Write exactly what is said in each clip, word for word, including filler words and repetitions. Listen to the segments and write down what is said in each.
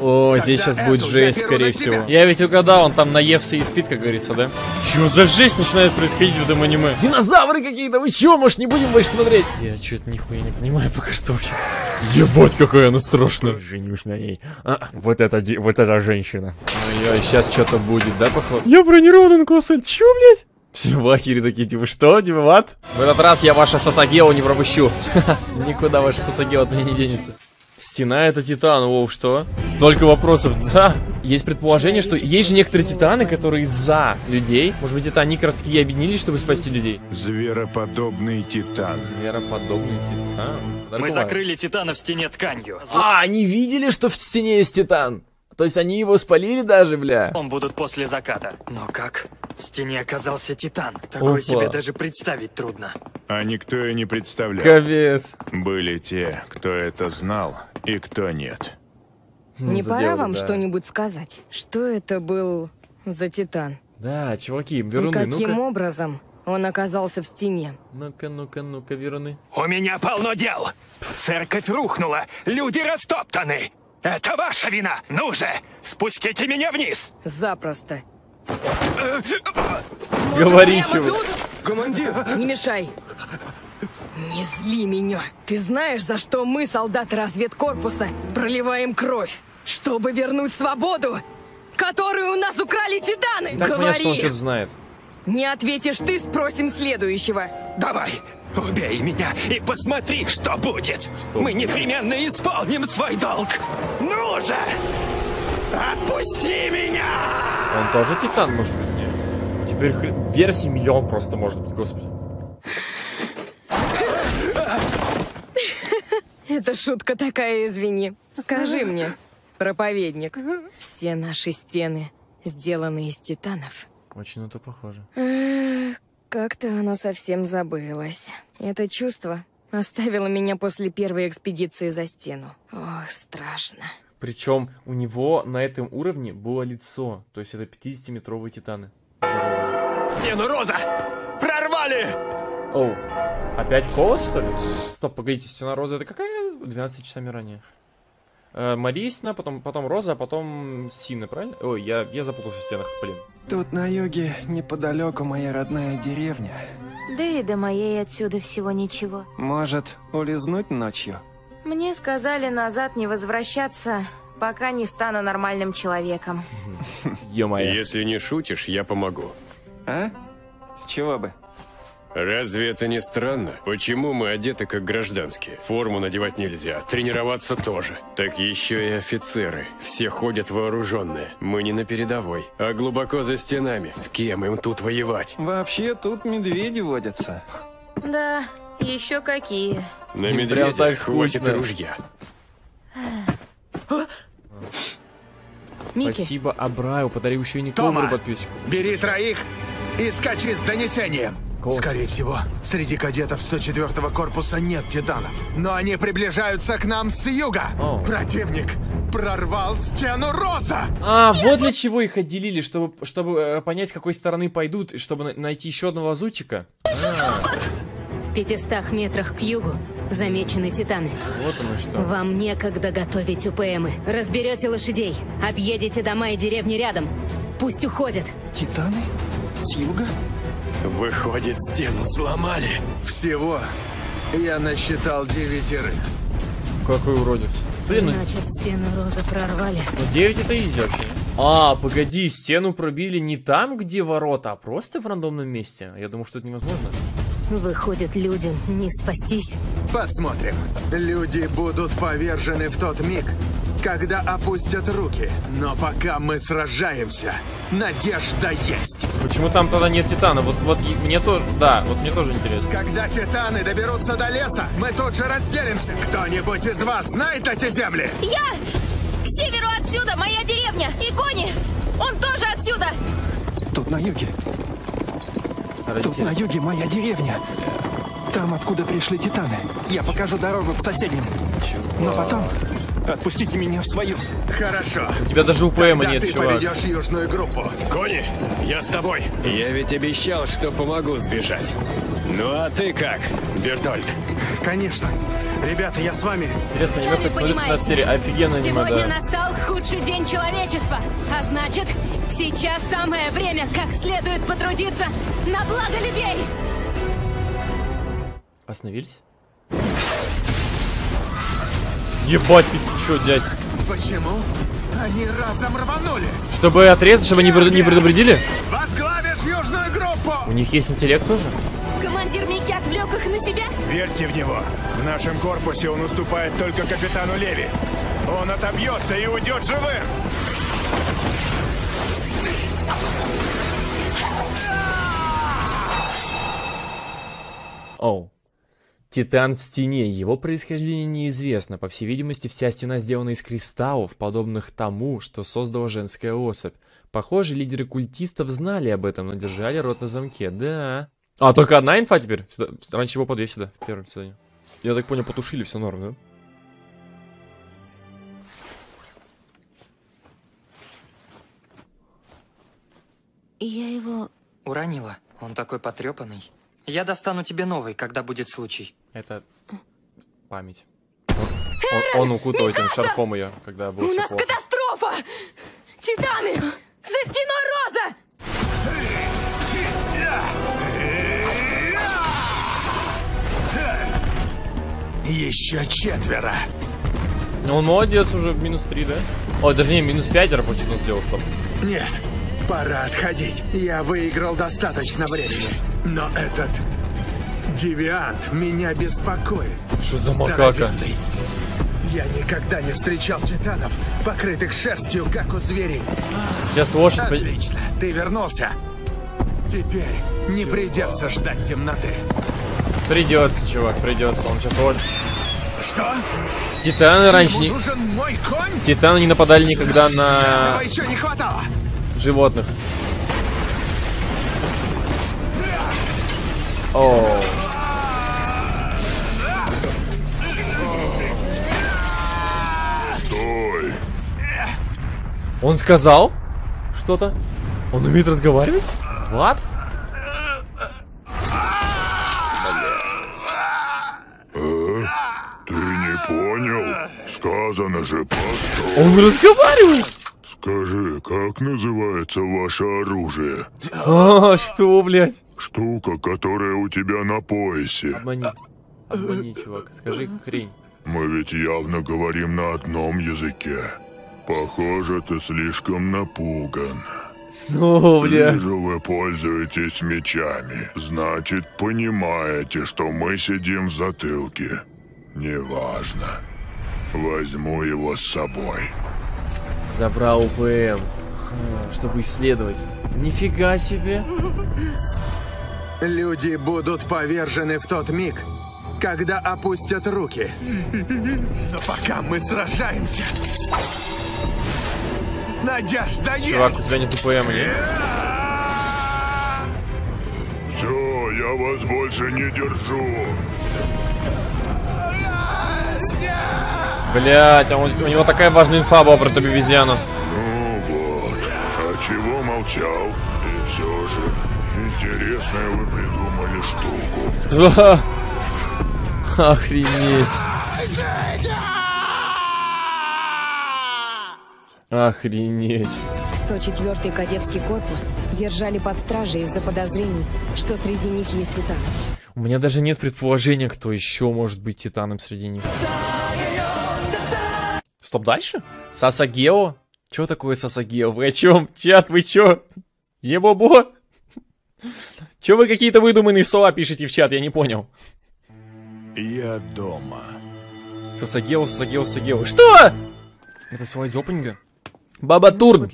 О, здесь сейчас будет жесть, скорее всего. Я ведь угадал, он там наевся и спит, как говорится, да? Чё за жесть начинает происходить в этом аниме? Динозавры какие-то, вы чё, может, не будем больше смотреть? Я чё-то нихуя не понимаю пока что. Ебать, какая она страшная. Женюсь на ней. А, вот это, вот эта женщина. Ой-ой, сейчас что-то будет, да, походу? Я бронирован, коса, чё, блядь? Все в ахере такие, типа, что, типа, what? В этот раз я ваше Сасагео не пропущу. Никуда ваше Сасагео от меня не денется. Стена — это титан, воу, что? Столько вопросов, да. Есть предположение, что есть же некоторые титаны, которые за людей. Может быть, это они как раз таки объединились, чтобы спасти людей. Звероподобный титан. Звероподобный титан. Дорогого. Мы закрыли титана в стене тканью. А, они видели, что в стене есть титан? То есть они его спалили даже, бля? Он будут после заката. Но как? В стене оказался титан. Такое себе даже представить трудно. А никто и не представлял. Капец. Были те, кто это знал, и кто нет. Не пора вам что-нибудь сказать? Что это был за титан? Да, чуваки, веруны, ну-ка. Каким образом он оказался в стене? Ну-ка, ну-ка, ну-ка, веруны. У меня полно дел. Церковь рухнула, люди растоптаны. Это ваша вина! Ну же, спустите меня вниз! Запросто. Говори, чувак. Командир! Не мешай. Не зли меня. Ты знаешь, за что мы, солдаты разведкорпуса, проливаем кровь, чтобы вернуть свободу, которую у нас украли титаны? Так, говори. Меня, что он что-то знает. Не ответишь ты, спросим следующего. Давай, убей меня и посмотри, что будет. Что? Мы непременно исполним свой долг. Ну же, отпусти меня! Он тоже титан, может быть, нет? Теперь хр... версий миллион просто может быть, господи. Это шутка такая, извини. Скажи мне, проповедник, все наши стены сделаны из титанов. Очень это похоже. Как-то оно совсем забылось. Это чувство оставило меня после первой экспедиции за стену. Ох, страшно. Причем у него на этом уровне было лицо. То есть это пятидесятиметровые титаны. Стену Роза! Прорвали! Оу. Опять колос, что ли? Стоп, погодите, стена Роза это какая? двенадцать часами ранее. Мария стена, потом, потом Роза, а потом Сина, правильно? Ой, я, я запутался в стенах, блин. Тут на юге неподалеку моя родная деревня. Да и до моей отсюда всего ничего. Может, улизнуть ночью? Мне сказали назад не возвращаться, пока не стану нормальным человеком. Е-мое. Если не шутишь, я помогу. А? С чего бы? Разве это не странно? Почему мы одеты как гражданские? Форму надевать нельзя, тренироваться тоже. Так еще и офицеры. Все ходят вооруженные. Мы не на передовой, а глубоко за стенами. С кем им тут воевать? Вообще тут медведи водятся. Да, еще какие. На медведях хватит ружья. Спасибо Абраю, подарил еще и не комнату подписчику. Бери троих и скачи с донесением. Скорее всего, среди кадетов сто четвёртого корпуса нет титанов. Но они приближаются к нам с юга. Oh. Противник прорвал стену Роза. А, yes. Вот для чего их отделили, чтобы, чтобы понять, с какой стороны пойдут, и чтобы найти еще одного лазутчика. В пятистах метрах к югу замечены титаны. Вот оно что. Вам некогда готовить УПМы. Разберете лошадей, объедете дома и деревни рядом. Пусть уходят. Титаны? С юга? Выходит, стену сломали. Всего я насчитал девятерых. Какой уродец. Блин, значит, стену Розы прорвали. девять это изи. А, погоди, стену пробили не там, где ворота, а просто в рандомном месте. Я думаю, что это невозможно. Выходит, людям не спастись. Посмотрим. Люди будут повержены в тот миг, когда опустят руки. Но пока мы сражаемся, надежда есть. Почему там тогда нет титана? Вот, вот мне тоже, да, вот мне тоже интересно. Когда титаны доберутся до леса, мы тут же разделимся. Кто-нибудь из вас знает эти земли? Я! К северу отсюда моя деревня. И кони. Он тоже отсюда. Тут на юге. Родители. Тут на юге моя деревня. Там, откуда пришли титаны. Я Чего? покажу дорогу к соседям. Чего? Но потом... Отпустите меня в свою. Хорошо. У тебя даже УПМа нет, ты чувак. Ты поведешь южную группу. Кони, я с тобой. Я ведь обещал, что помогу сбежать. Ну а ты как, Бертольд? Конечно. Ребята, я с вами. Интересно, аниме хоть смотрю, пятнадцать серий. Офигенно аниме, да. Сегодня настал хуй. лучший день человечества, а значит, сейчас самое время как следует потрудиться на благо людей. Остановились? Ебать, ты чё, дядь? Почему? Они разом рванули. Чтобы отрезать, чтобы не предупредили? Возглавишь южную группу! У них есть интеллект тоже? Командир Мики отвлек их на себя? Верьте в него. В нашем корпусе он уступает только капитану Леви. Он отобьется и уйдет живым. Оу. Титан в стене. Его происхождение неизвестно. По всей видимости, вся стена сделана из кристаллов, подобных тому, что создала женская особь. Похоже, лидеры культистов знали об этом, но держали рот на замке. Да. А, только одна инфа теперь? Сюда. Раньше его по две сюда, в первом сезоне. Я так понял, потушили, все норм, да? Я его... уронила. Он такой потрепанный. Я достану тебе новый, когда будет случай. Это память. Он, он, он укутал этим шарфом ее, когда был. У нас плохо. Катастрофа! Титаны! За стеной Роза! Еще четверо. Ну он молодец, уже минус три, да? Ой, даже не, минус пятеро, почему он сделал, стоп. Нет, пора отходить. Я выиграл достаточно времени. Но этот девиант меня беспокоит. Что за макака? Я никогда не встречал титанов, покрытых шерстью, как у зверей. Сейчас лошадь... Отлично, ты вернулся. Теперь не Чего? придется ждать темноты. Придется, чувак, придется. Он сейчас вот... Что? Титаны раньше не... мой конь? Титаны не нападали никогда на... Еще не хватало. Животных. О. Стой. Он сказал что-то? Он умеет разговаривать? What? А? Ты не понял? Сказано же, постой. Он разговаривает. Скажи, как называется ваше оружие? А, что, блядь? Штука, которая у тебя на поясе. Обмани. Обмани, чувак. Скажи хрень. Мы ведь явно говорим на одном языке. Похоже, ты слишком напуган. Ну, бля. Вижу, вы пользуетесь мечами. Значит, понимаете, что мы сидим в затылке. Неважно. Возьму его с собой. Забрал УПМ, чтобы исследовать. Нифига себе. Люди будут повержены в тот миг, когда опустят руки. Но пока мы сражаемся, надежда есть. Чувак, у тебя нет УПМ, нет? Все, я вас больше не держу. Блять, а у него такая важная инфа была про обезьяну. Ну вот, а чего молчал? И все же... Интересную вы придумали штуку. Да. Охренеть. Охренеть. сто четвёртый кадетский корпус держали под стражей из-за подозрений, что среди них есть титан. У меня даже нет предположения, кто еще может быть титаном среди них. Стоп, дальше? Сасагео? Чё такое Сасагео? Вы о чем? Чат, вы чё? Ебобо? Че вы какие-то выдуманные слова пишете в чат, я не понял. Я дома. Сасагео, Сасагео, Сасагео. Что? Это слова из опенинга? Баба Турн.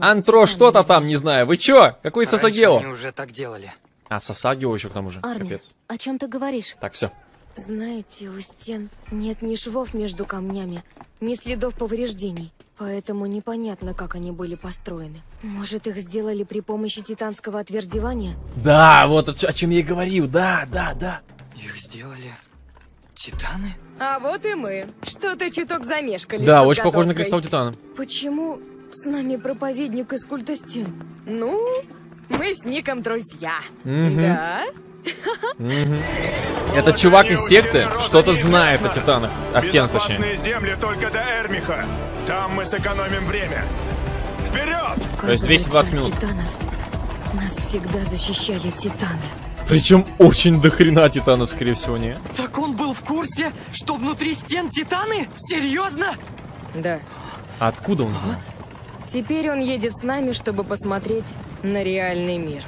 Антро, что-то там, не знаю. Вы чё? Какой Сасагео? Они уже так делали. А, Сасагео еще к тому же. Арни, капец. О чем ты говоришь? Так, все. Знаете, у стен нет ни швов между камнями, ни следов повреждений. Поэтому непонятно, как они были построены. Может, их сделали при помощи титанского отвердевания? Да, вот о чем я и говорил. Да, да, да. Их сделали титаны? А вот и мы. Что-то чуток замешкали. Да, очень похоже на кристалл титана. Почему с нами проповедник из культа стен? Ну, мы с Ником друзья. Угу. Да? Этот чувак из секты что-то знает о титанах. О стенах, точнее. Земли только до Эрмиха. Там мы сэкономим время. Вперед! То есть двести двадцать минут. Титанов. Нас всегда защищали титаны. Причем очень дохрена титанов, скорее всего, не. Так он был в курсе, что внутри стен титаны? Серьезно? Да. А откуда он знал? Теперь он едет с нами, чтобы посмотреть на реальный мир.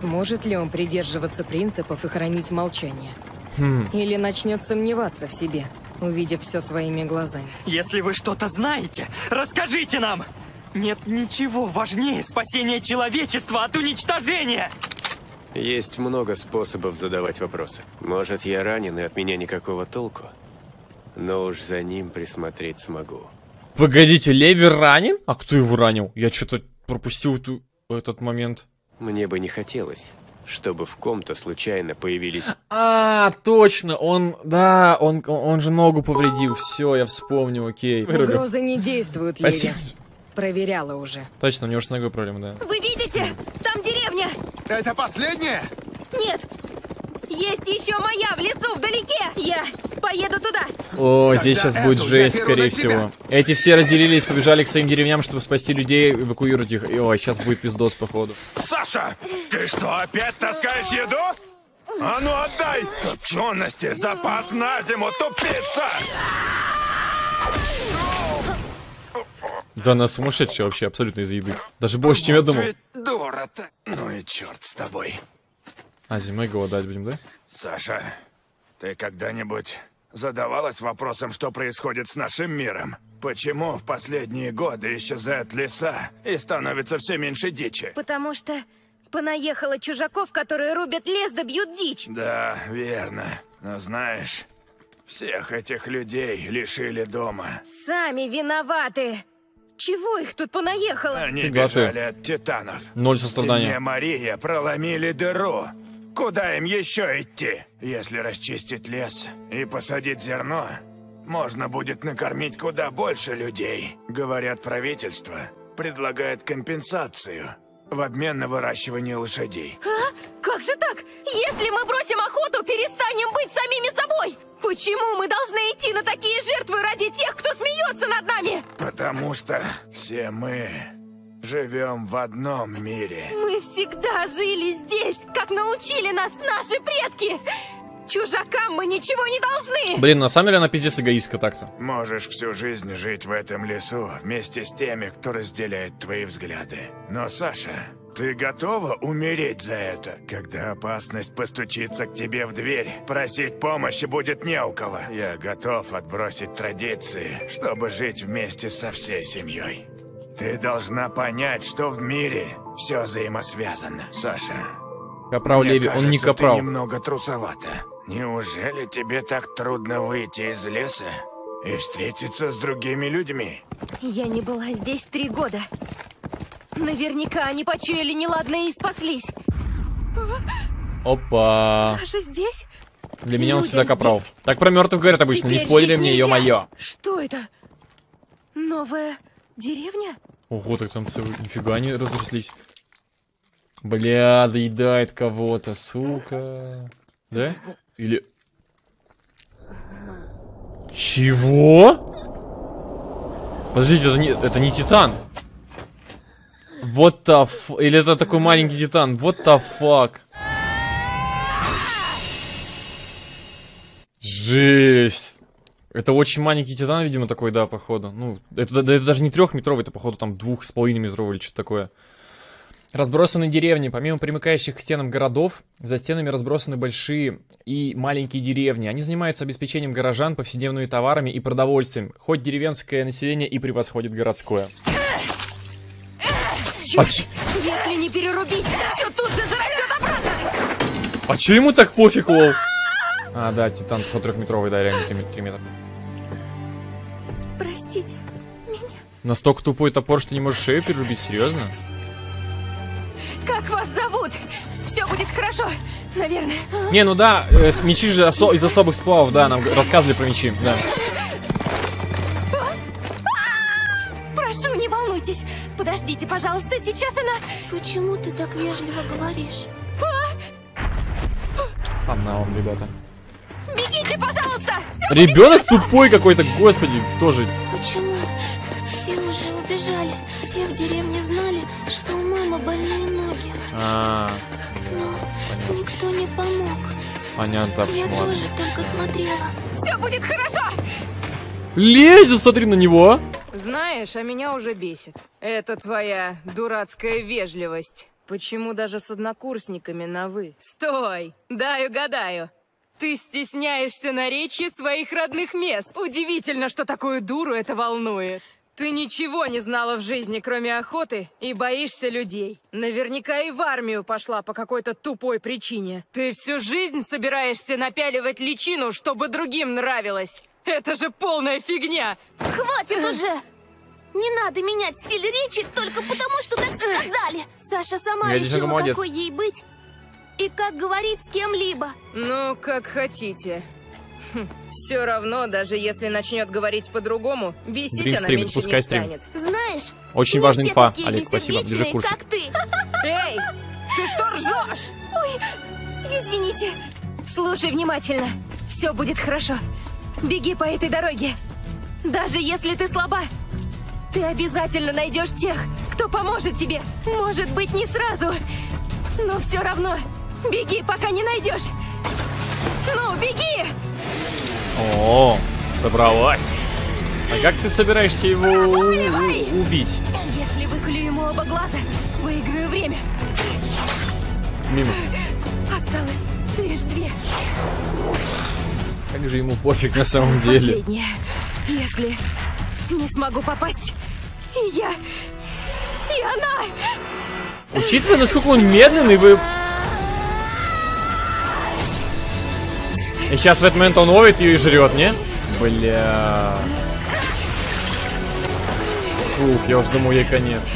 Сможет ли он придерживаться принципов и хранить молчание? Хм. Или начнет сомневаться в себе, увидев все своими глазами? Если вы что-то знаете, расскажите нам! Нет ничего важнее спасения человечества от уничтожения! Есть много способов задавать вопросы. Может, я ранен и от меня никакого толку, но уж за ним присмотреть смогу. Погодите, Леви ранен? А кто его ранил? Я что-то пропустил эту, этот момент. Мне бы не хотелось, чтобы в ком-то случайно появились... А, точно, он, да, он, он же ногу повредил. Все, я вспомнил, окей. Угрозы не действуют, Леви. Спасибо. Проверяла уже. Точно, у него же с ногой проблема, да. Вы видите? Там деревня! Это последняя? Нет! Есть еще моя в лесу вдалеке! Я поеду туда! О, тогда здесь сейчас будет жесть, скорее всего. Эти все разделились, побежали к своим деревням, чтобы спасти людей, эвакуировать их. Ой, сейчас будет пиздос, походу. Саша! Ты что, опять таскаешь еду? А ну отдай! Копчености, запас на зиму, тупица! Да она сумасшедшая вообще, абсолютно из-за еды. Даже больше, чем я думал. Дора-то. Ну и черт с тобой. А зимой голодать будем, да? Саша, ты когда-нибудь задавалась вопросом, что происходит с нашим миром? Почему в последние годы исчезают леса и становится все меньше дичи? Потому что понаехало чужаков, которые рубят лес да бьют дичь. Да, верно. Но знаешь, всех этих людей лишили дома. Сами виноваты. Чего их тут понаехало? Они бежали от титанов. Ноль сострадания. В стене Мария проломили дыру. Куда им еще идти? Если расчистить лес и посадить зерно, можно будет накормить куда больше людей. Говорят, правительство предлагает компенсацию в обмен на выращивание лошадей. А? Как же так? Если мы бросим охоту, перестанем быть самими собой! Почему мы должны идти на такие жертвы ради тех, кто смеется над нами? Потому что все мы живем в одном мире. Мы всегда жили здесь, как научили нас наши предки. Чужакам мы ничего не должны. Блин, на самом деле она пиздец эгоистка так-то. Можешь всю жизнь жить в этом лесу вместе с теми, кто разделяет твои взгляды. Но, Саша, ты готова умереть за это? Когда опасность постучится к тебе в дверь, просить помощи будет не у кого. Я готов отбросить традиции, чтобы жить вместе со всей семьей. Ты должна понять, что в мире все взаимосвязано. Саша, капрал Леви, он не капрал. Ты немного трусовато. Неужели тебе так трудно выйти из леса и встретиться с другими людьми? Я не была здесь три года. Наверняка они почуяли неладное и спаслись. Опа. Даже здесь? Для меня он всегда капрал. Так про мертвых говорят обычно. Теперь не спойлили мне, ё-моё. Что это? Новая деревня? Ого, так там целый... Нифига они разрослись. Бля, доедает кого-то, сука. Да? Или... Чего? Подождите, это не, это не титан. Вот the fuck. Или это такой маленький титан. What the fuck. Жесть. Это очень маленький титан, видимо, такой, да, походу. Ну, это, да, это даже не трехметровый, это, походу, там двух с половиной метровый или что-то такое. Разбросаны деревни. Помимо примыкающих к стенам городов, за стенами разбросаны большие и маленькие деревни. Они занимаются обеспечением горожан повседневными товарами и продовольствием. Хоть деревенское население и превосходит городское. Черт, если не перерубить, все тут же зарастет обратно. А че ему так пофиг, лол? А, да, титан трехметровый, да, реально три метра. Простите меня. Настолько тупой топор, что не можешь шею перерубить, серьезно? Как вас зовут? Все будет хорошо, наверное. Не, ну да, э, мечи же осо из особых сплавов, да, нам рассказывали про мечи, да. Прошу, не волнуйтесь. Подождите, пожалуйста, сейчас она... Почему ты так вежливо говоришь? Она он, ребята. Бегите, пожалуйста! Все, ребенок тупой какой-то, господи, тоже. Почему? Все уже убежали, все в деревне знали, что у мамы больные ноги. А -а -а. Но никто не помог. Понятно, почему. Я тоже только смотрела. Все будет хорошо! Лезет, смотри на него! Знаешь, а меня уже бесит. Это твоя дурацкая вежливость. Почему даже с однокурсниками на «вы»? Стой! Дай угадаю. Ты стесняешься наречия своих родных мест. Удивительно, что такую дуру это волнует. Ты ничего не знала в жизни, кроме охоты, и боишься людей. Наверняка и в армию пошла по какой-то тупой причине. Ты всю жизнь собираешься напяливать личину, чтобы другим нравилось. Это же полная фигня! Хватит уже! Не надо менять стиль речи только потому, что так сказали. Саша сама решила, какой ей быть и как говорить с кем-либо. Ну, как хотите. Хм. Все равно, даже если начнет говорить по-другому, бесить она стрим, меньше не станет. Знаешь, очень важная инфа. Олег, спасибо, ближе к курсу. Как ты. Эй, ты что ржешь? Ой, извините. Слушай внимательно. Все будет хорошо. Беги по этой дороге. Даже если ты слаба. Ты обязательно найдешь тех, кто поможет тебе. Может быть, не сразу, но все равно. Беги, пока не найдешь. Ну, беги! О, собралась. А как ты собираешься его убить? Если выклюю ему оба глаза, выиграю время. Мимо. Осталось лишь две. Как же ему пофиг на самом деле. Последняя. Если... не смогу попасть. И я... и она! Учитывая, насколько он медленный, вы... И сейчас в этот момент он ловит ее и жрет, не? Бля... Фух, я уж думал, ей конец.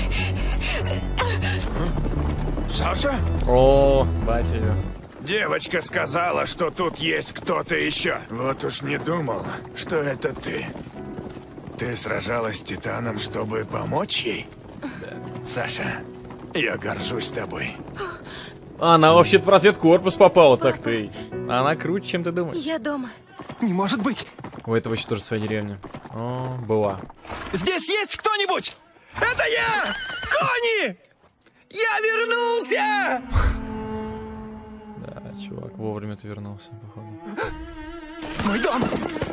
Саша? О, бать ее. Девочка сказала, что тут есть кто-то еще. Вот уж не думал, что это ты. Ты сражалась с Титаном, чтобы помочь ей? Да. Саша, я горжусь тобой. Она вообще-то в разведкорпус попала, так ты. Она круче, чем ты думаешь. Я дома. Не может быть. У этого еще тоже своя деревня. О, была. Здесь есть кто-нибудь? Это я! Кони! Я вернулся! Да, чувак, вовремя ты вернулся, походу. Мой дом!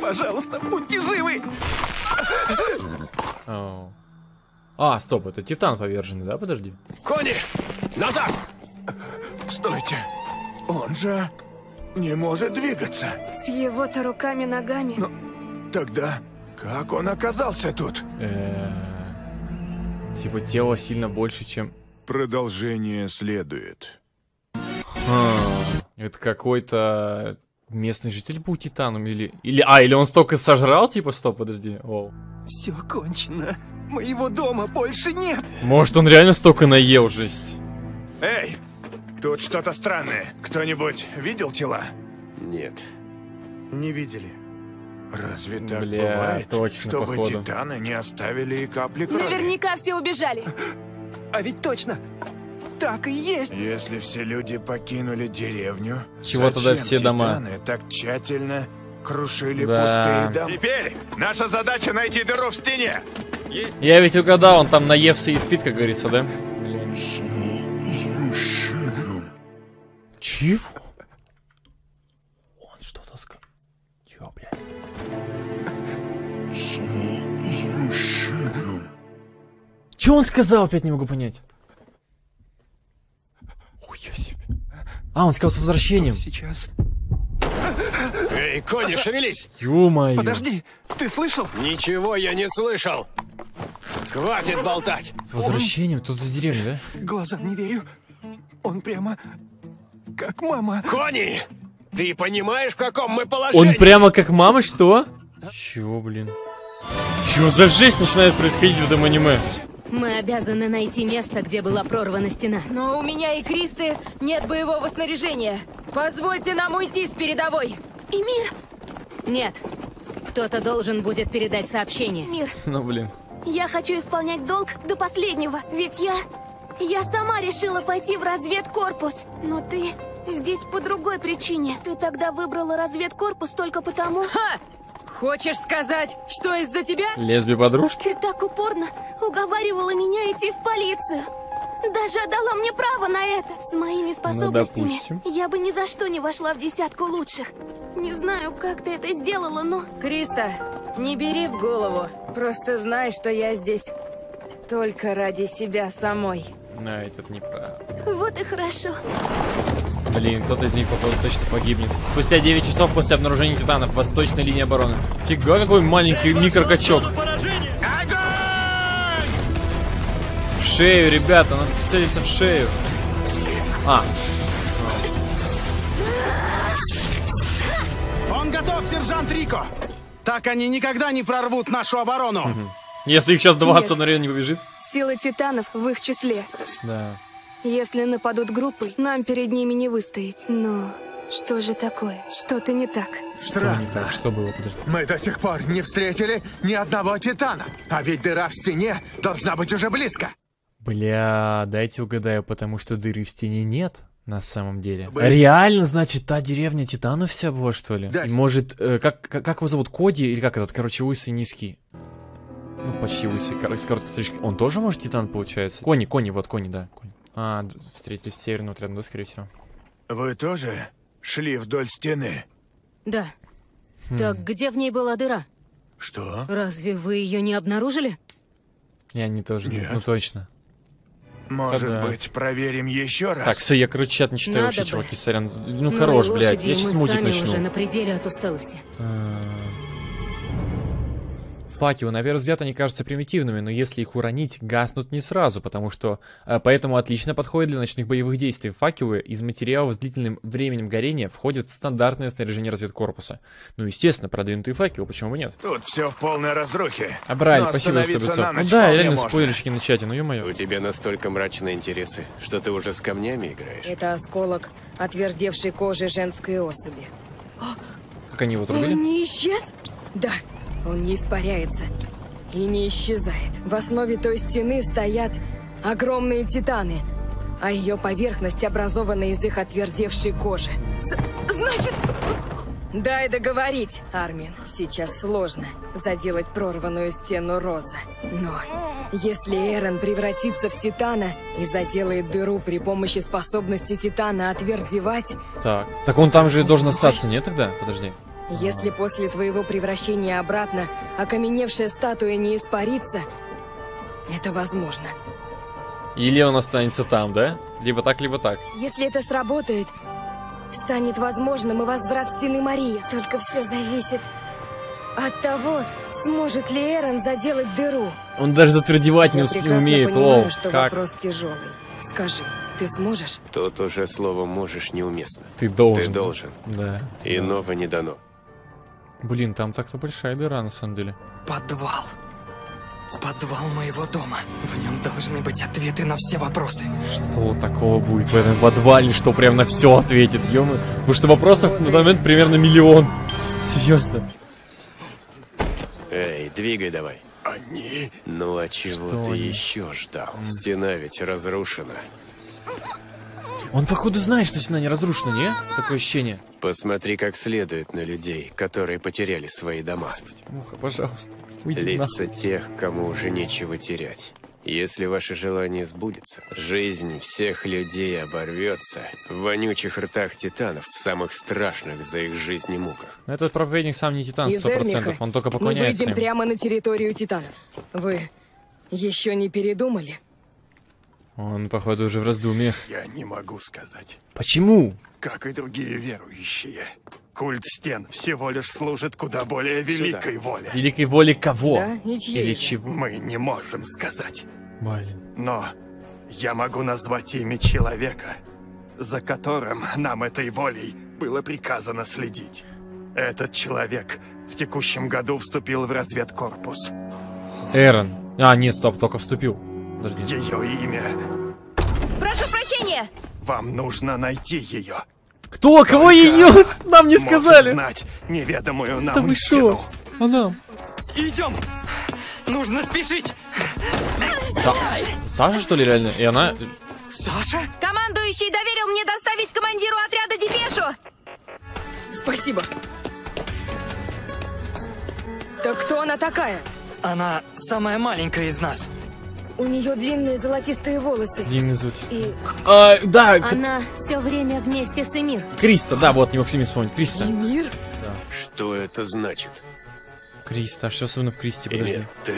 Пожалуйста, будьте живы! Oh. А, стоп, это Титан поверженный, да? Подожди. Кони! Назад! Стойте! Он же не может двигаться. С его-то руками, ногами. Но тогда как он оказался тут? Э-э-э. Типа тело сильно больше, чем... Продолжение следует. Это какой-то... местный житель был Титаном или... или... А, или он столько сожрал, типа, стоп, подожди. Оу. Все кончено. Моего дома больше нет. Может, он реально столько наел, жесть. Эй, тут что-то странное. Кто-нибудь видел тела? Нет. Не видели. Разве так бля, бывает, точно, чтобы походу. Титаны не оставили и капли крови? Наверняка все убежали. А ведь точно. Так и есть. Если все люди покинули деревню, чего тогда все дома так тщательно крушили, да. Пустые дома? Теперь наша задача найти дыру в стене. Есть. Я ведь угадал, он там наевся и спит, как говорится, да? Чего? Он что-то сказал. Чего, блядь? Чего он сказал? Опять не могу понять. А, он сказал с возвращением. Сейчас. Эй, Кони, шевелись! Ё-моё. Подожди, ты слышал? Ничего я не слышал. Хватит болтать. С возвращением? Он... Тут из деревни, да? Глазам не верю. Он прямо как мама. Кони, ты понимаешь, в каком мы положении? Он прямо как мама, что? Чего, блин? Чего за жесть начинает происходить в этом аниме? Мы обязаны найти место, где была прорвана стена. Но у меня и Кристы нет боевого снаряжения. Позвольте нам уйти с передовой. И мир? Нет. Кто-то должен будет передать сообщение. Мир. Ну, блин. Я хочу исполнять долг до последнего. Ведь я... я сама решила пойти в разведкорпус. Но ты здесь по другой причине. Ты тогда выбрала разведкорпус только потому... Ха! Хочешь сказать, что из-за тебя? Лесби-подружка? Ты так упорно уговаривала меня идти в полицию. Даже отдала мне право на это. С моими способностями ну, я бы ни за что не вошла в десятку лучших. Не знаю, как ты это сделала, но... Криста, не бери в голову. Просто знай, что я здесь только ради себя самой. Но это неправда. Вот и хорошо. Блин, кто-то из них, походу, точно погибнет. Спустя девять часов после обнаружения титанов. Восточная линия обороны. Фига, какой маленький микрокачок. В шею, ребята, надо целиться в шею. А. Он готов, сержант Рико. Так они никогда не прорвут нашу оборону. Угу. Если их сейчас двадцать одновременно не побежит. Силы титанов в их числе. Да. Если нападут группой, нам перед ними не выстоять. Но что же такое? Что-то не так. Странно. Что, что было? Подожди. Мы до сих пор не встретили ни одного титана. А ведь дыра в стене должна быть уже близко. Бля, дайте угадаю, потому что дыры в стене нет. На самом деле. Блин. Реально, значит, та деревня титанов вся была, что ли? Да. Может, э, как, как, как его зовут? Коди? Или как этот? Короче, лысый, низкий. Ну, почти лысый. С короткой стрижкой. Он тоже, может, титан, получается? Кони, кони, вот кони, да. Кони. А, встретились с северным отрядом, да, скорее всего. Вы тоже шли вдоль стены? Да. Хм. Так где в ней была дыра? Что? Разве вы ее не обнаружили? Я не тоже. Нет. Ну точно. Может Тогда... быть, проверим еще раз. Так, все, я, короче, чат не читаю вообще, бы. Чуваки, сорян. Ну, ну хорош, блядь, я сейчас мутить начну. Уже на пределе от усталости. Факелы, на первый взгляд, они кажутся примитивными, но если их уронить, гаснут не сразу, потому что... Поэтому отлично подходит для ночных боевых действий. Факелы из материалов с длительным временем горения входят в стандартное снаряжение разведкорпуса. Ну, естественно, продвинутые факелы, почему бы нет? Тут все в полной разрухе. А Брайан, спасибо за сто бицов. Ну да, реально спойлерчики на чате, ну ё-моё. У тебя настолько мрачные интересы, что ты уже с камнями играешь. Это осколок отвердевшей кожи женской особи. Как они его трубили? Он не исчез? Да. Он не испаряется и не исчезает. В основе той стены стоят огромные титаны, а ее поверхность образована из их отвердевшей кожи. Значит... Дай договорить, Армин. Сейчас сложно заделать прорванную стену Роза. Но если Эрен превратится в титана и заделает дыру при помощи способности титана отвердевать... Так, так он там же должен остаться, нет тогда? Подожди. Если после твоего превращения обратно окаменевшая статуя не испарится, это возможно. Или он останется там, да? Либо так, либо так. Если это сработает, станет возможным и возврат стены Марии. Только все зависит от того, сможет ли Эрен заделать дыру. Он даже затвердевать не успе- умеет. Я понимаю, О, что как? Вопрос тяжелый. Скажи. Ты сможешь? Тут уже слово «можешь» неуместно. Ты должен. Ты должен. Да. Иного не дано. Блин, там так-то большая дыра, на самом деле. Подвал. Подвал моего дома. В нем должны быть ответы на все вопросы. Что такого будет в этом подвале, что прям на все ответит? Ё-моё. Потому что вопросов вот на данный момент примерно миллион. Серьезно. Эй, двигай давай. Они? Ну а чего что ты они? еще ждал? Стена ведь разрушена. Он, походу, знает, что стена не разрушена, не? Такое ощущение. Посмотри как следует на людей, которые потеряли свои дома. Господи, муха, пожалуйста. Лица тех, кому уже нечего терять. Если ваше желание сбудется, жизнь всех людей оборвется в вонючих ртах титанов, в самых страшных за их жизни муках. Этот проповедник сам не титан, сто процентов. Он только поклоняется. Мы выйдем прямо на территорию титанов. Вы еще не передумали? Он, походу, уже в раздумьях. Я не могу сказать. Почему? Как и другие верующие, культ стен всего лишь служит куда более великой Сюда. воле. Великой воле кого? Да, Или же. чего? Мы не можем сказать. Блин. Но я могу назвать имя человека, за которым нам этой волей было приказано следить. Этот человек в текущем году вступил в разведкорпус. Эрен. А, нет, стоп, только вступил. Подождите. Ее имя. Прошу прощения. Вам нужно найти ее. Кто? Кого ее? Нам не сказали. Знать неведомую нам. Да вы что? А нам? Идем. Нужно спешить. Са... Саша, что ли, реально? И она... Саша? Командующий доверил мне доставить командиру отряда депешу. Спасибо. Так кто она такая? Она самая маленькая из нас. У нее длинные золотистые волосы. Длинные золотистые. И... А, да. Она все время вместе с Эмир. Криста, да, вот не мог Эмир вспомнить. Криста. Эмир? Да. Что это значит? Криста, что особенно в Кристе, подожди. Эмир, ты...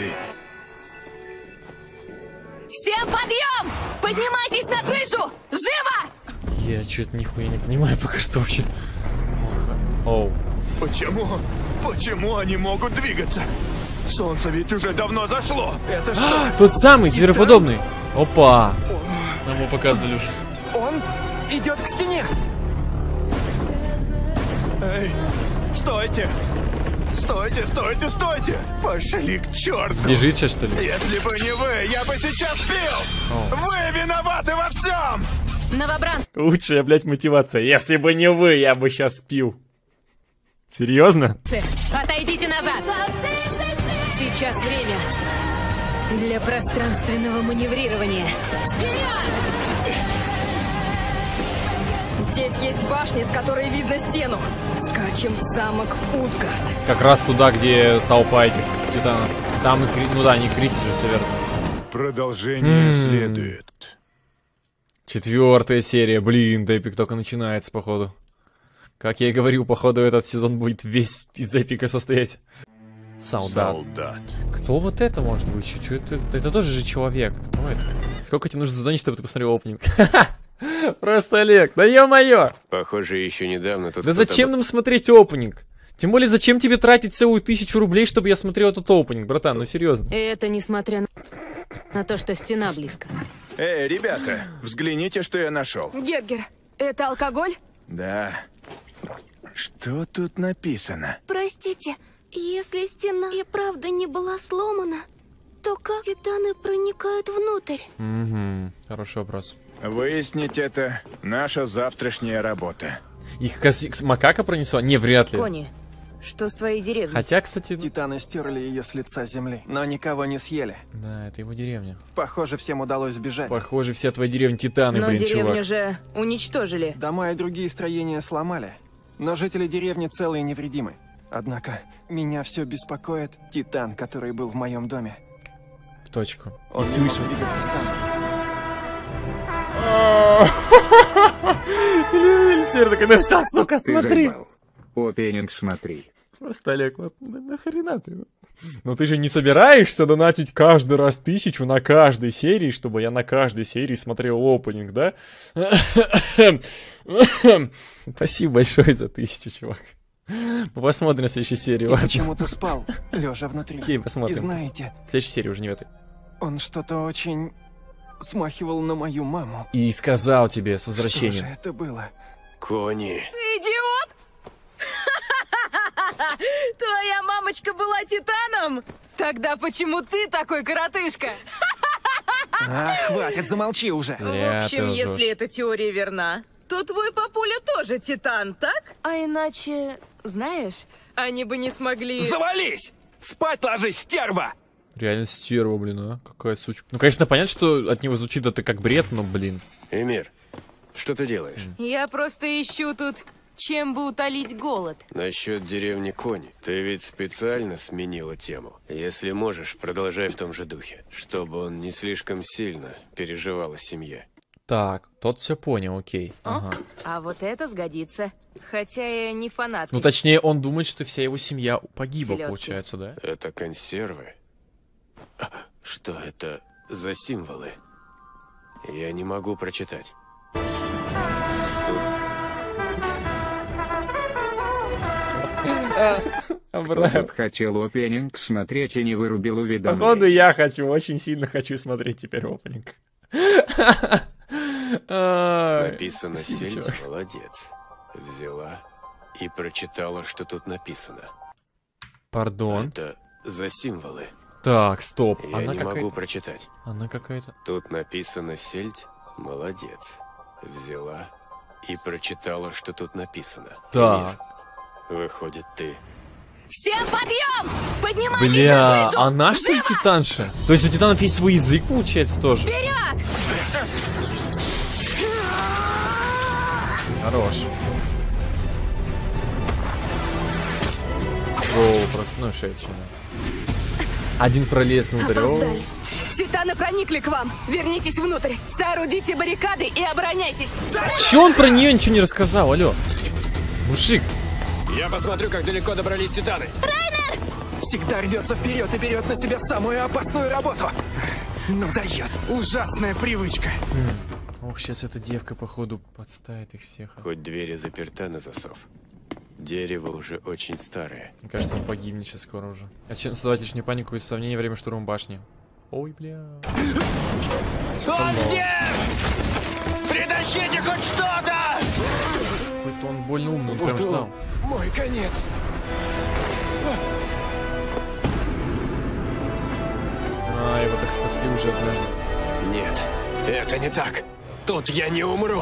Всем подъем! Поднимайтесь на крышу! Живо! Я что-то нихуя не понимаю пока что вообще. Оу. Почему? Почему они могут двигаться? Солнце ведь уже давно зашло. Это что? А, тот самый, звероподобный. Опа. Он... Нам его показывали уже. Он идет к стене. Эй, стойте. Стойте, стойте, стойте! Пошли к черту! Сбежит сейчас, что ли? Если бы не вы, я бы сейчас пил! О. Вы виноваты во всем! Новобранцы! Лучшая, блядь, мотивация. Если бы не вы, я бы сейчас пил. Серьезно? Отойдите назад! Сейчас время для пространственного маневрирования. Здесь есть башня, с которой видно стену. Скачем в замок Утгард. Как раз туда, где толпа этих титанов. Там, ну да, не Кристи же, все верно. Продолжение М-м-м. следует. Четвертая серия. Блин, да эпик только начинается, походу. Как я и говорил, походу этот сезон будет весь из эпика состоять. Солдат. Солдат. Кто вот это может быть? Что это? Это тоже же человек. Кто это? Сколько тебе нужно заданий, чтобы ты посмотрел опенинг? Просто Олег, да ё-моё! Похоже, еще недавно тут... Да зачем нам смотреть опенинг? Тем более, зачем тебе тратить целую тысячу рублей, чтобы я смотрел этот опенинг, братан, ну серьезно. И это несмотря на... на то, что стена близко. Эй, ребята, взгляните, что я нашел. Гергер, это алкоголь? Да. Что тут написано? Простите, если стена и правда не была сломана, то как титаны проникают внутрь? Угу, хороший вопрос. Выяснить это наша завтрашняя работа. Их макака пронесла? Не, вряд ли. Кони, что с твоей деревней? Хотя, кстати... Титаны стерли ее с лица земли, но никого не съели. Да, это его деревня. Похоже, всем удалось сбежать. Похоже, вся твоя деревня титаны, но блин, чувак. Но деревню же уничтожили. Дома и другие строения сломали, но жители деревни целые и невредимы. Однако, меня все беспокоит титан, который был в моем доме. В точку. Он не мог двигаться сам. Ну что, сука, смотри. Опенинг смотри. Просто, Олег, вот нахрена ты? Ну ты же не собираешься донатить каждый раз тысячу на каждой серии, чтобы я на каждой серии смотрел опенинг, да? Спасибо большое за тысячу, чувак. Посмотрим следующую серию. Почему ты спал, лежа внутри? Окей, посмотрим. Знаете, следующая серия уже не в этой. Он что-то очень... смахивал на мою маму. И сказал тебе с возвращением. Что же это было? Кони. Ты идиот? Твоя мамочка была титаном? Тогда почему ты такой коротышка? А, хватит, замолчи уже. В общем, если эта теория верна, то твой папуля тоже титан, так? А иначе, знаешь, они бы не смогли... Завались! Спать ложись, стерва! Реально стерва, блин, а? Какая сучка. Ну, конечно, понятно, что от него звучит это как бред, но, блин. Эмир, что ты делаешь? Я просто ищу тут, чем бы утолить голод. Насчет деревни Кони. Ты ведь специально сменила тему. Если можешь, продолжай в том же духе, чтобы он не слишком сильно переживал о семье. Так, тот все понял, окей. Ага. А вот это сгодится. Хотя я не фанат. Ну, точнее, он думает, что вся его семья погибла, селёдки. Получается, да? Это консервы. Что это за символы? Я не могу прочитать. Кто хотел опенинг смотреть и не вырубил уведомление. Походу я хочу, очень сильно хочу смотреть теперь опенинг. Написано сельди, молодец. Взяла и прочитала, что тут написано. Пардон. Это за символы. Так, стоп. Я Она не могу прочитать. Она какая-то... Тут написано сельдь, молодец. Взяла и прочитала, что тут написано. Так. Мир. Выходит, ты... Всем подъем! Поднимайтесь! Бля, она что ли титанша? То есть у титанов есть свой язык, получается, тоже? Вперед! Хорош. Воу, просто, ну, шея. Один пролез внутрь. Опоздали. Титаны проникли к вам. Вернитесь внутрь. Соорудите баррикады и обороняйтесь. Че он про нее ничего не рассказал, алло? Мужик. Я посмотрю, как далеко добрались титаны. Райнер! Всегда рвется вперед и берет на себя самую опасную работу. Но дает. Ужасная привычка. М. Ох, сейчас эта девка, походу, подставит их всех. Хоть двери заперта на засов. Дерево уже очень старое. Мне кажется, он погибнет сейчас скоро уже. А чем создавать лишнюю панику и сомнение во время штурма башни? Ой, бля. Он здесь! Притащите хоть что-то! Какой-то он больно умный, вот прям ждал. Мой конец. А, его так спасли уже однажды. Нет, это не так. Тут я не умру.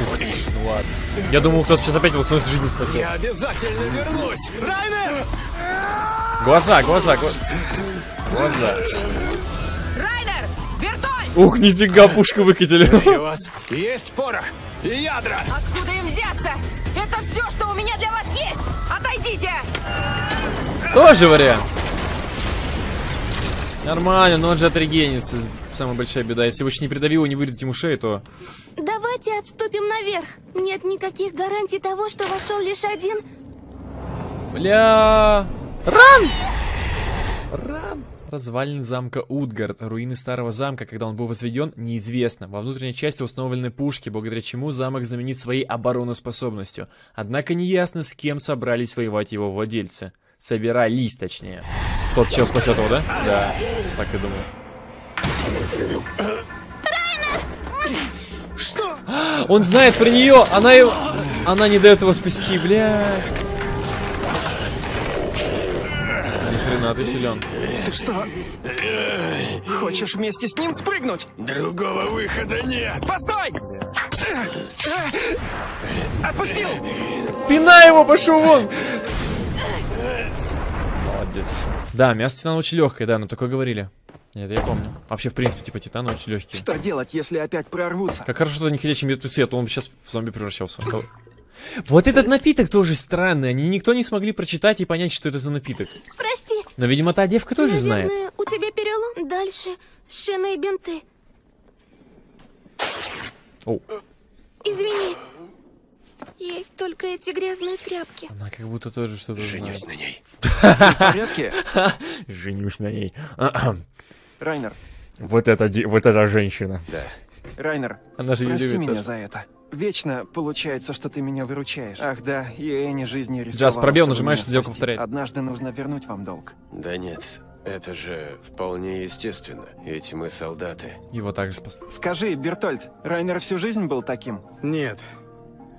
Ух ты, ну ладно. Я думал, кто-то сейчас опять его цену жизни спасет. Я обязательно вернусь. Райнер! Глаза, глаза, глаза. Глаза. Райнер! Бертольд! Ух, нифига, пушку выкатили. И у вас есть порох и ядра. Откуда им взяться? Это все, что у меня для вас есть. Отойдите! Тоже вариант. Нормально, но он же отрегенится. Самая большая беда. Если вы еще не придавил и не вырезать ему шею, то... Давайте отступим наверх. Нет никаких гарантий того, что вошел лишь один. Бля... Ран! Ран! Развалин замка Утгард. Руины старого замка, когда он был возведен, неизвестно. Во внутренней части установлены пушки, благодаря чему замок знаменит своей обороноспособностью. Однако неясно, с кем собрались воевать его владельцы. Собирались, точнее. Тот чел спасет его, да? Да. Так и думаю. Райнер! Что? Он знает про нее! Она его... Она не дает его спасти, бля. Ни хрена, ты силен. Что? Хочешь вместе с ним спрыгнуть? Другого выхода нет. Постой! Отпустил! Пинай его, пошел вон! Молодец. Да, мясо титана очень легкое, да, но такое говорили. Нет, я помню. Вообще, в принципе, типа титаны очень легкие. Что делать, если опять прорвутся? Как хорошо, что не ходячий мертвецы, а то он сейчас в зомби превращался. Вот этот напиток тоже странный. Они никто не смогли прочитать и понять, что это за напиток. Прости. Но, видимо, та девка тоже Наверное, знает. У тебя перелом. Дальше. Шины и бинты. О. Извини. Есть только эти грязные тряпки. Она как будто тоже что-то Женюсь знает. на ней. В порядке? Женюсь на ней. Райнер. Вот это, вот эта женщина. Да. Райнер, Она же прости меня тоже. за это. Вечно получается, что ты меня выручаешь. Ах да, и Энни жизни рисковала. Джаз, пробел нажимаешь, сделку повторяет. Однажды нужно вернуть вам долг. Да нет, это же вполне естественно. Ведь мы солдаты. Его также спасли. Скажи, Бертольд, Райнер всю жизнь был таким? Нет.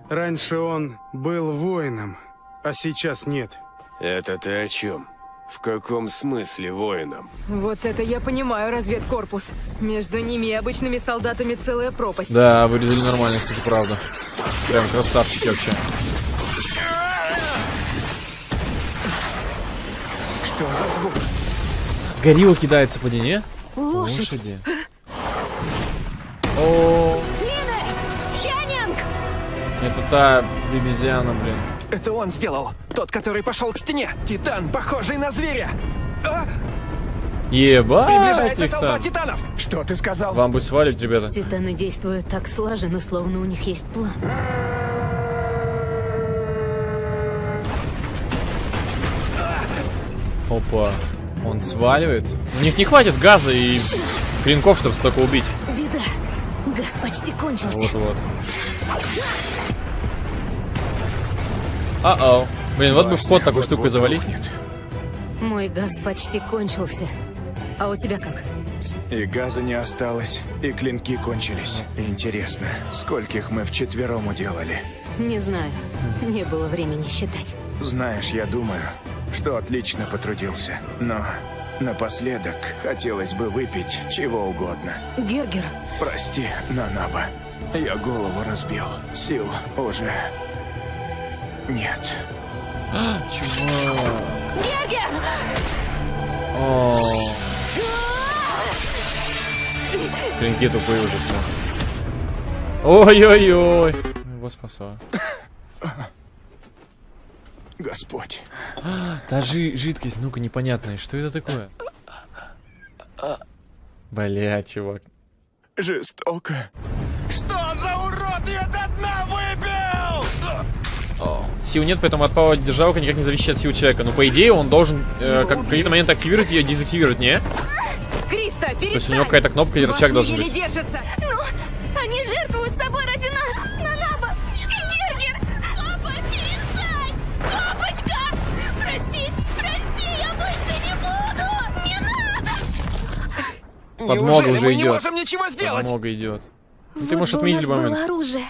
Раньше он был воином, а сейчас нет. Это ты о чем? В каком смысле воином? Вот это я понимаю, разведкорпус. Между ними и обычными солдатами целая пропасть. Да, вырезали нормально, кстати, правда. Прям красавчики вообще. Что за звук? Горилла кидается по дне. Лошадь. Лошади. О. Это та бебезиана, блин. Это он сделал. Тот, который пошел к стене. Титан, похожий на зверя. А? Ебать. Приближается толпа титанов. Что ты сказал? Вам бы сваливать, ребята. Титаны действуют так слаженно, словно у них есть план. Опа. Он сваливает. У них не хватит газа и клинков, чтобы столько убить. Беда. Газ почти кончился. Вот-вот. А-оу. Блин, вот бы вход такой штукой завалить. Мой газ почти кончился. А у тебя как? И газа не осталось, и клинки кончились. Интересно, скольких мы вчетвером уделали? Не знаю. Не было времени считать. Знаешь, я думаю, что отлично потрудился. Но напоследок хотелось бы выпить чего угодно. Гергер. Прости, Нанаба. Я голову разбил. Сил уже... Нет. А, чувак. Гергер! О. Клинки тупые уже все. Ой-ой-ой. Его спасла. Господь. Та жи жидкость, ну-ка, непонятная. Что это такое? Бля, чувак. Жестоко. Что за урод ее до дна выпил? Сил нет, поэтому отпала державка никак не зависит от сил человека. Но по идее он должен э, как, в какие-то моменты активировать ее, дезактивировать, не? Криста, перестань! То есть у него какая-то кнопка или рычаг должен быть. Держатся. Ну, они жертвуют собой ради нас. Нанаба и Гергер. Папа, перестань! Папочка! Прости, прости, я больше не буду! Не надо! Подмога уже мы идет. Не можем ничего сделать? Подмога идет. Вот ты можешь отменить любой момент. Оружие.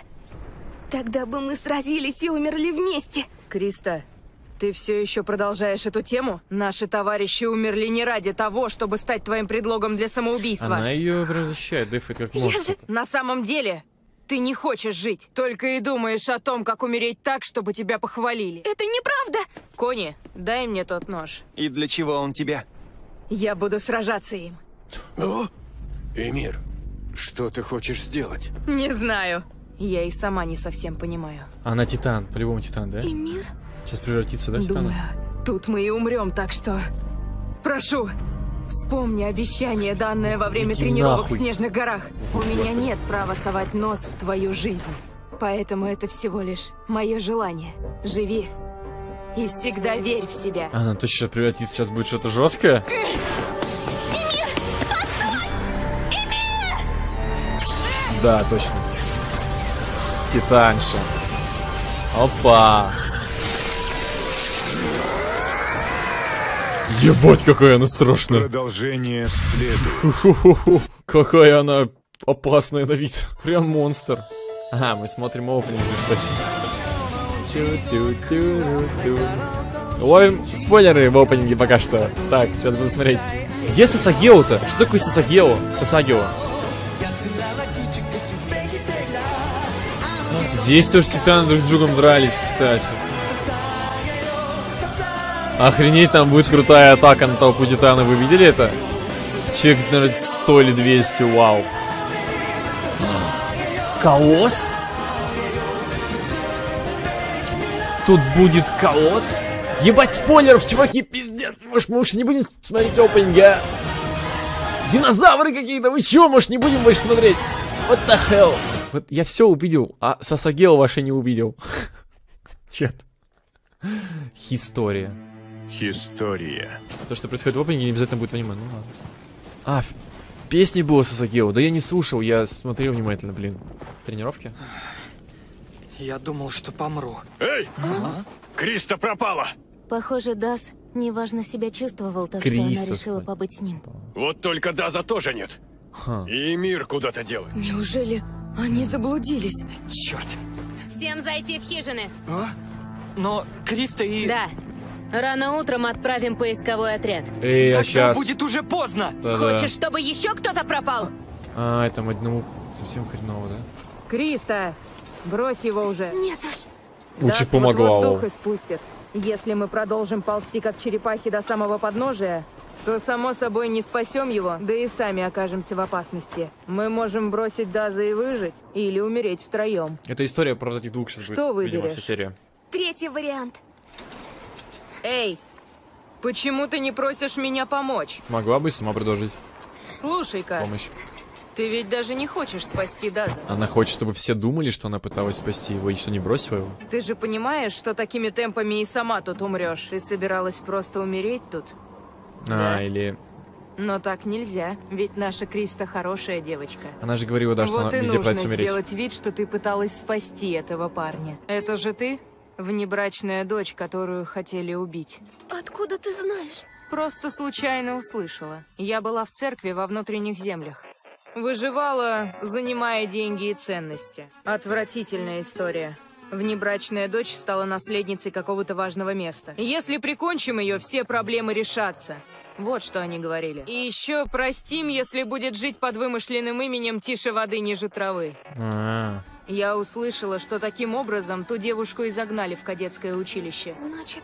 Тогда бы мы сразились и умерли вместе. Криста, ты все еще продолжаешь эту тему? Наши товарищи умерли не ради того, чтобы стать твоим предлогом для самоубийства. Она ее защищает, дефает как может. Же... На самом деле, ты не хочешь жить. Только и думаешь о том, как умереть так, чтобы тебя похвалили. Это неправда. Кони, дай мне тот нож. И для чего он тебе? Я буду сражаться им. О, Эмир. Что ты хочешь сделать? Не знаю. Я и сама не совсем понимаю. Она титан, по-любому титан, да? Эмир? Сейчас превратится, да, в титана? Думаю, тут мы и умрем, так что... Прошу, вспомни обещание, данное во время тренировок в снежных горах. У меня нет права совать нос в твою жизнь. Поэтому это всего лишь мое желание. Живи и всегда верь в себя. Она точно превратится, сейчас будет что-то жесткое. Да, точно. Титанша. Опа. Ебать, какая она страшная. Продолжение следует. Какая она опасная на вид. Прям монстр. Ага, мы смотрим опенинг, точно. Ловим спойлеры в опенинге пока что. Так, сейчас буду смотреть. Где Сасагео-то? Что такое Сасагео? Сасагео. Здесь тоже титаны друг с другом дрались, кстати. Охренеть, там будет крутая атака на толпу титана. Вы видели это? Человек, наверное, сто или двести, вау. Колосс? Тут будет колосс? Ебать, спойлеров, чуваки, пиздец. Может, мы уж не будем смотреть опенинга? Динозавры какие-то, вы чего? Может, не будем больше смотреть? What the hell? Вот я все увидел, а Сасагео ваше не увидел. Чет. Хистория. Хистория. То, что происходит в опенинге, не обязательно будет внимание. Ну ладно. А, песни было Сасагео. Да я не слушал, я смотрел внимательно, блин. Тренировки? Я думал, что помру. Эй! А? Криста пропала! Похоже, Даз неважно себя чувствовал, так Криста, что она решила спать. Побыть с ним. Вот только Даза тоже нет. Ха. И мир куда-то дел. Неужели... Они заблудились. Черт. Всем зайти в хижины. А? Но Криста и... Да. Рано утром отправим поисковой отряд. Эй, а сейчас... будет уже поздно. Да-да. Хочешь, чтобы еще кто-то пропал? А, там одному совсем хреново, да? Криста, брось его уже. Нет уж. Лучше помогла. Дух испустит. Если мы продолжим ползти как черепахи до самого подножия... то, само собой, не спасем его, да и сами окажемся в опасности. Мы можем бросить Даза и выжить, или умереть втроем. Это история про этих двух сейчас. Что будет, видимо, вся серия. Третий вариант. Эй, почему ты не просишь меня помочь? Могла бы сама предложить. Слушай-ка, помощь. Ты ведь даже не хочешь спасти Даза. Она хочет, чтобы все думали, что она пыталась спасти его и что не бросила его. Ты же понимаешь, что такими темпами и сама тут умрешь. Ты собиралась просто умереть тут? А, да. Или... Но так нельзя, ведь наша Криста хорошая девочка. Она же говорила, да, что вот она везде пытается умереть. Вот и нужно сделать вид, что ты пыталась спасти этого парня. Это же ты? Внебрачная дочь, которую хотели убить. Откуда ты знаешь? Просто случайно услышала. Я была в церкви во внутренних землях. Выживала, занимая деньги и ценности. Отвратительная история. Внебрачная дочь стала наследницей какого-то важного места. Если прикончим ее, все проблемы решатся. Вот что они говорили. И еще простим, если будет жить под вымышленным именем тише воды ниже травы. А-а-а. Я услышала, что таким образом ту девушку и загнали в кадетское училище. Значит,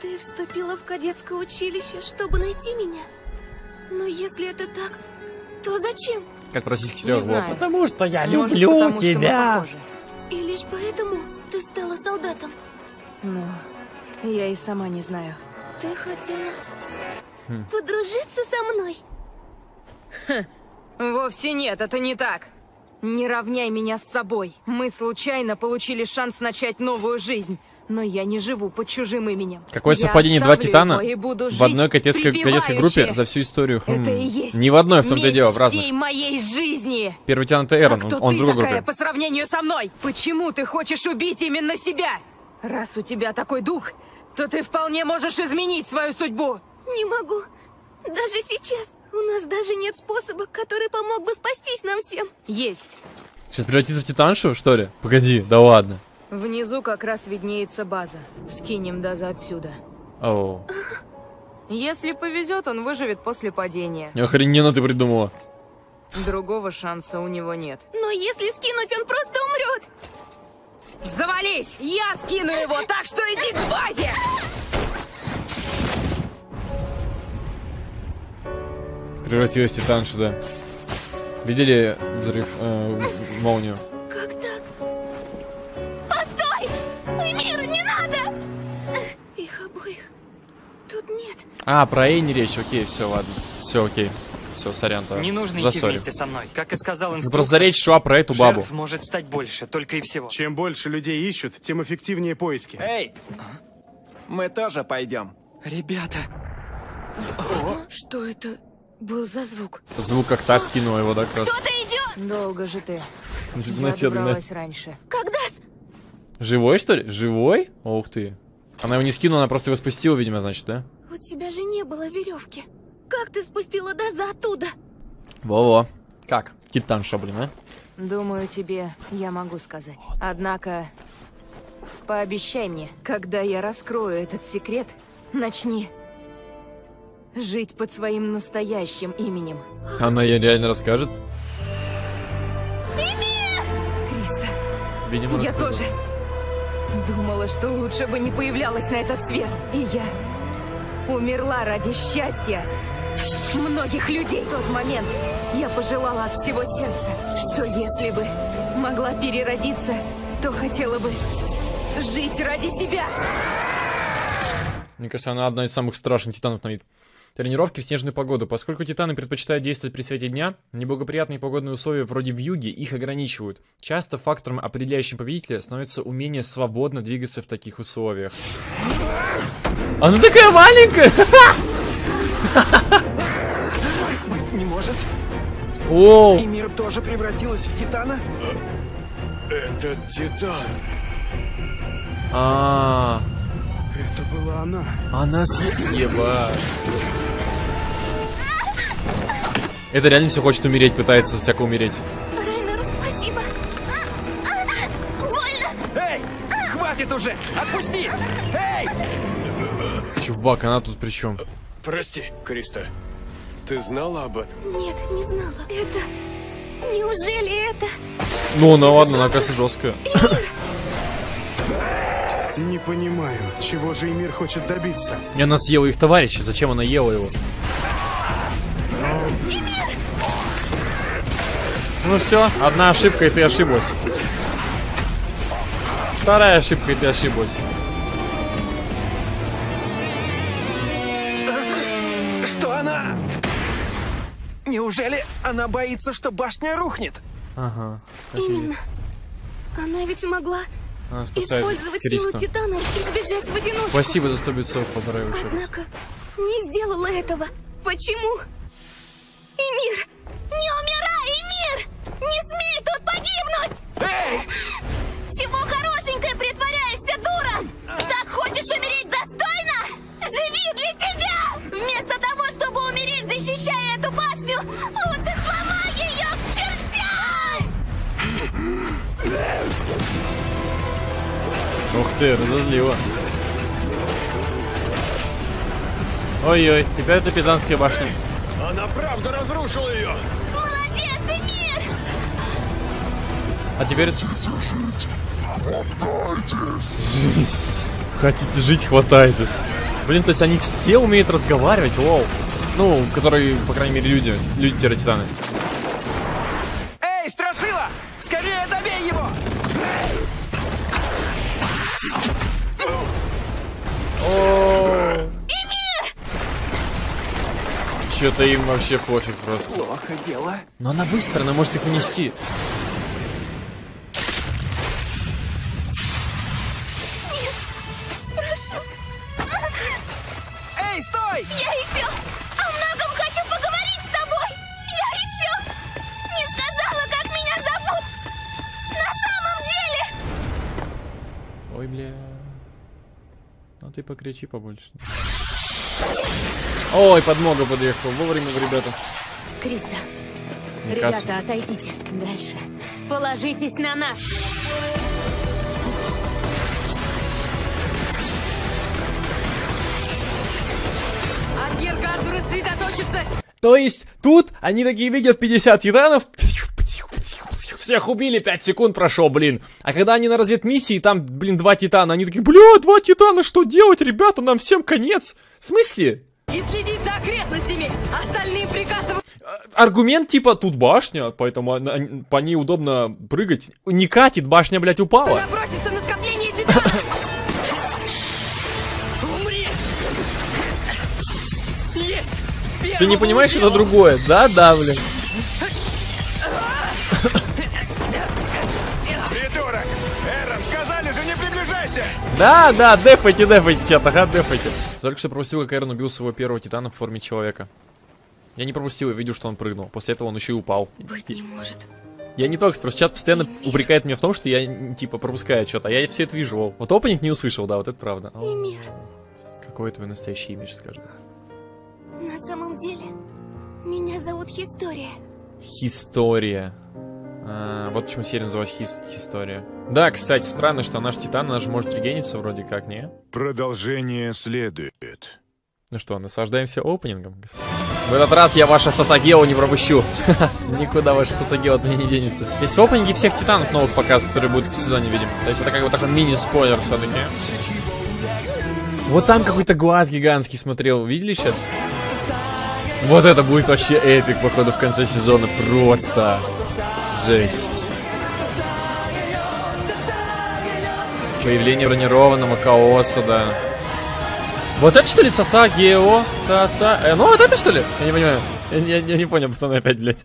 ты вступила в кадетское училище, чтобы найти меня? Но если это так, то зачем? Как просить серьезно? Потому что я Может, люблю потому, тебя. Что мы похожи. И лишь поэтому ты стала солдатом. Ну, Я и сама не знаю. Ты хотела хм. подружиться со мной? Ха. Вовсе нет, это не так. Не равняй меня с собой. Мы случайно получили шанс начать новую жизнь. Но я не живу под чужим именем. Какое совпадение, два титана в одной кадетской, кадетской группе за всю историю. Это и есть. Не в одной, в том-то и дело, в разных. Всей моей жизни. Первый титан это Эрон, а он в другой группе. По сравнению со мной, почему ты хочешь убить именно себя? Раз у тебя такой дух, то ты вполне можешь изменить свою судьбу. Не могу. Даже сейчас. У нас даже нет способа, который помог бы спастись нам всем. Есть. Сейчас превратиться в титаншу, что ли? Погоди, да ладно. Внизу как раз виднеется база. Скинем Даза отсюда. Оу. Если повезет, он выживет после падения. Охрененно ты придумала. Другого шанса у него нет. Но если скинуть, он просто умрет. Завались! Я скину его, так что иди к базе! Превратилась в титаншу, да. Видели взрыв, э, молнию? Как так? Постой! Эмир, не надо! Их обоих тут нет. А, про Эй не речь, окей, все, ладно. Все, окей. Все, сорян, да. Не нужно идти вместе со мной, как и сказал инструктор. Просто речь шла про эту бабу. Жертв может стать больше, только и всего. Чем больше людей ищут, тем эффективнее поиски. Эй! Мы тоже пойдем. Ребята. О? Что это? Был за звук. Звук как та скинула его, да, как раз. Кто-то идет! Долго же ты. Добралась раньше. Когда? Живой, что ли? Живой? Ух ты. Она его не скинула, она просто его спустила, видимо, значит, да? У тебя же не было веревки. Как ты спустила Даза оттуда? Во-во. Как? Титанша, блин, а? Думаю, тебе я могу сказать. Однако, пообещай мне, когда я раскрою этот секрет, начни... жить под своим настоящим именем. Она ей реально расскажет? Эмир! Криста, видимо, я рассказала. Тоже думала, что лучше бы не появлялась на этот свет. И я умерла ради счастья многих людей. В тот момент я пожелала от всего сердца, что если бы могла переродиться, то хотела бы жить ради себя. Мне кажется, она одна из самых страшных титанов на вид. Тренировки в снежную погоду. Поскольку титаны предпочитают действовать при свете дня, неблагоприятные погодные условия вроде вьюги их ограничивают. Часто фактором, определяющим победителя, становится умение свободно двигаться в таких условиях. Она такая маленькая! Быть не может. О! И мир тоже превратилась в титана? Это титан. А. Это была она. Она съела. Это реально все хочет умереть, пытается всяко умереть. Райнеру спасибо. Больно. Эй, хватит уже, отпусти. Эй! Чувак, она тут при чем? Прости, Криста, ты знала об этом? Нет, не знала. Это... Неужели это? Ну, ну ладно, она кажется жесткая. Не понимаю, чего же Эмир хочет добиться. И она съела их товарища, зачем она ела его? Эмир! Ну все, одна ошибка и ты ошиблась. Вторая ошибка и ты ошиблась. Что она? Неужели она боится, что башня рухнет? Ага. Именно. Она ведь могла... использовать Кристо. Силу титана и сбежать в одиночку. Спасибо за сто битцов, поправившись. Однако не сделала этого. Почему? Эмир! Не умирай, Эмир! Не смей тут погибнуть! Эй! Чего хорошенькой притворяешься, дура? Так хочешь умереть достойно? Живи для себя! Вместо того, чтобы умереть, защищая эту башню, лучше сломай ее к чертям! Ух ты, разозлила. Ой-ой, теперь это Пизанская башня. Она правда разрушила ее. Молодец, Эмир! А теперь... Жесть. Хотите жить, хватайтесь. Блин, то есть они все умеют разговаривать, лол. Ну, которые, по крайней мере, люди. Люди-титаны. Эй, страшила! Скорее добей его! О-о-о. Чё-то им вообще пофиг просто. Плохо дело. Но она быстро, она может их унести. Ты покричи побольше. Ой, подмога подъехала. Вовремя, ребята. Криста, Микаса. Ребята, отойдите. Дальше. Положитесь на нас. Агир, Картур, сосредоточиться. То есть, тут они такие видят пятьдесят титанов. Всех убили, пять секунд прошло, блин. А когда они на разведмиссии, там, блин, два титана. Они такие, бля, два титана, что делать, ребята? Нам всем конец. В смысле? И следить за окрестностями. Остальные приказы... Аргумент типа, тут башня, поэтому по ней удобно прыгать. Не катит, башня, блядь, упала. Она бросится на скопление титанов. Умри. Есть. Ты не понимаешь, это другое? Да, да, блин. Да, да, дефайте, дефайте, чат, ага, дефайте. Только что пропустил, как Эрн убил своего первого титана в форме человека. Я не пропустил, я видел, что он прыгнул. После этого он еще и упал. Быть не может. Я не только, просто чат постоянно Эмир. Упрекает меня в том, что я, типа, пропускаю что-то, а я все это вижу. Вот опенинг не услышал, да, вот это правда. Эмир. Какое твое настоящее имя, сейчас скажу. На самом деле, меня зовут Хистория. Хистория. А, вот почему серия называлась Хис Хистория. Да, кстати, странно, что наш титан, она же может регениться вроде как, не? Продолжение следует. Ну что, наслаждаемся опенингом, господа. В этот раз я ваше Сасагео не пропущу. Никуда ваше Сасагео от меня не денется. Есть в опенинге всех титанов новых показ, которые будут в сезоне, видим. То есть это как бы такой мини-спойлер все-таки. Вот там какой-то глаз гигантский смотрел, видели сейчас? Вот это будет вообще эпик, походу, в конце сезона. Просто жесть. Появление бронированного Каоса, да. Вот это что ли Сасагео? Саса... Э, ну вот это что ли? Я не понимаю. Я, я, я не понял, пацаны, опять, блядь.